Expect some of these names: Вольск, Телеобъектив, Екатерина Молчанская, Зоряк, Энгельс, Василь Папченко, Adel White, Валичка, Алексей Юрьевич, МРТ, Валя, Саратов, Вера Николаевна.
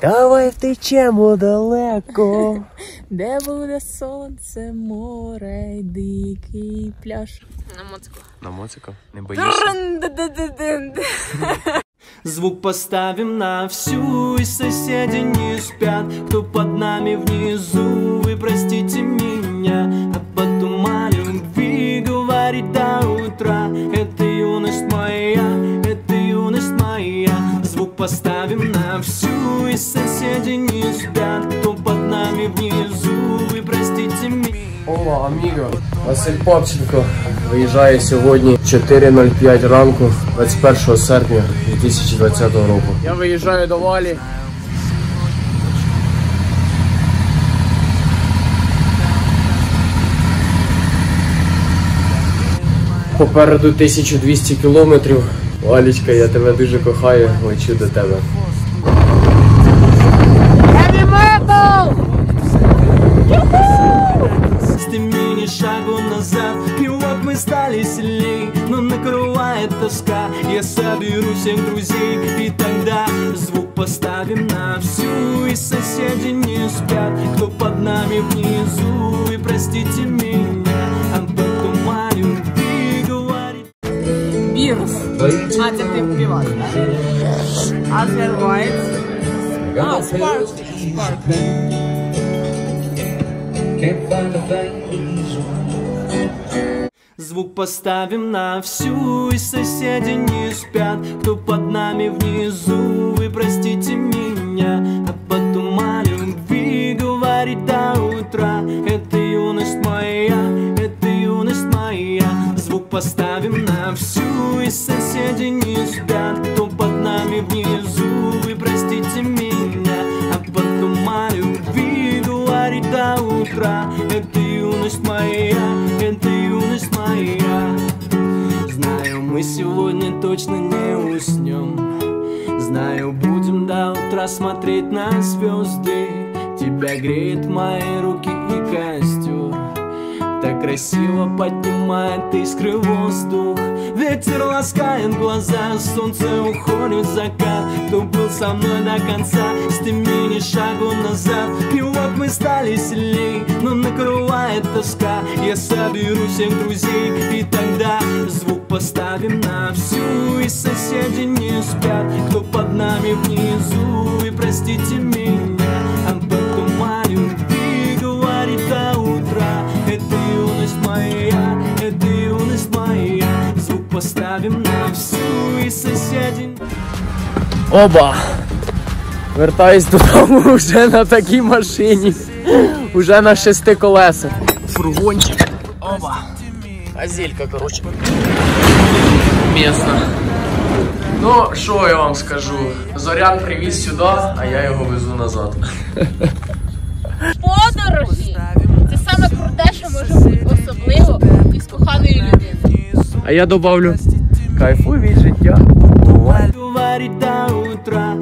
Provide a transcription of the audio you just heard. Давай втечемо далеко, де буде сонце, море й дикий пляж. На моцику. На моцику? Не боїшся? Звук поставим на всю, и соседи не спят, кто под нами внизу, вы простите меня. А потумали любви говорить до утра, это юность моя, это юность моя. Звук поставим на всю, и соседи не спят, кто под нами внизу, вы простите меня. Ола, аміго, Василь Папченко виїжджає сьогодні 4:05 ранку, 21 серпня 2020 року. Я виїжджаю до Валі. Попереду 1200 кілометрів. Валічка, я тебе дуже кохаю, лечу до тебе. И вот мы стали сильней, но накрывает тоска. Я соберу всех друзей, и тогда звук поставим на всю, и соседи не спят, кто под нами внизу, и простите меня, а потом Марю и говорит. Вирус. А ты пивас, да? Adel White. А, спарк. Звук поставим на всю, и соседи не спят, кто под нами внизу, вы простите меня. А потом о любви говорить до утра, это юность моя, это юность моя. Звук поставим на всю, и соседи не спят, кто под нами внизу, вы простите меня. А потом о любви говорить до утра, это юность моя, это юность моя. Знаю, мы сегодня точно не уснем, знаю, будем до утра смотреть на звезды. Тебя греют мои руки и костер, так красиво поднимает искры воздух. Ветер ласкает глаза, солнце уходит в закат. Кто был со мной до конца, стыми ни шагу назад. И вот мы стали сильней, но накрывает тоска. Я соберу всех друзей, и тогда звук поставим на всю, и соседи не спят, кто под нами внизу, и простите меня. А потом Марю и говорит до утра, это юность моя, это юность моя. Поставим на всю, и соседи. Оба! Вертаюсь додому вже на такій машині. Уже на 6 колесах. Фургончик. Оба. Газелька, короче. Місто. Ну, що я вам скажу? Зоряк привіз сюди, а я його везу назад. Подорожі! Це саме круте, що може бути, особливо із коханою людиною. А я добавлю, кайфуй від життя. Говорить до утра,